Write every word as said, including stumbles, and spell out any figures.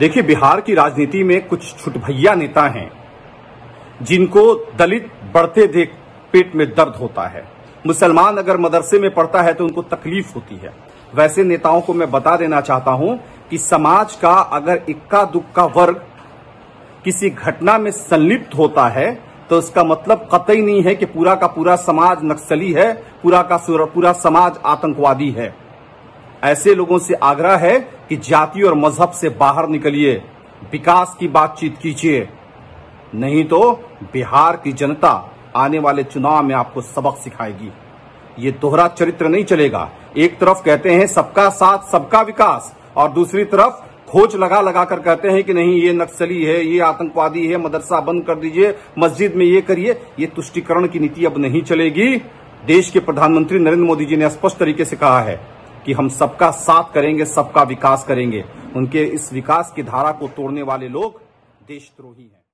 देखिए, बिहार की राजनीति में कुछ छुटभैया नेता हैं जिनको दलित बढ़ते देख पेट में दर्द होता है, मुसलमान अगर मदरसे में पढ़ता है तो उनको तकलीफ होती है। वैसे नेताओं को मैं बता देना चाहता हूं कि समाज का अगर इक्का दुक्का वर्ग किसी घटना में संलिप्त होता है तो इसका मतलब कतई नहीं है कि पूरा का पूरा समाज नक्सली है, पूरा का पूरा समाज आतंकवादी है। ऐसे लोगों से आग्रह है कि जाति और मजहब से बाहर निकलिए, विकास की बातचीत कीजिए, नहीं तो बिहार की जनता आने वाले चुनाव में आपको सबक सिखाएगी। ये दोहरा चरित्र नहीं चलेगा, एक तरफ कहते हैं सबका साथ सबका विकास और दूसरी तरफ खोज लगा लगा कर कहते हैं कि नहीं ये नक्सली है, ये आतंकवादी है, मदरसा बंद कर दीजिए, मस्जिद में ये करिए। ये तुष्टिकरण की नीति अब नहीं चलेगी। देश के प्रधानमंत्री नरेंद्र मोदी जी ने स्पष्ट तरीके से कहा है कि हम सबका साथ करेंगे, सबका विकास करेंगे। उनके इस विकास की धारा को तोड़ने वाले लोग देशद्रोही हैं।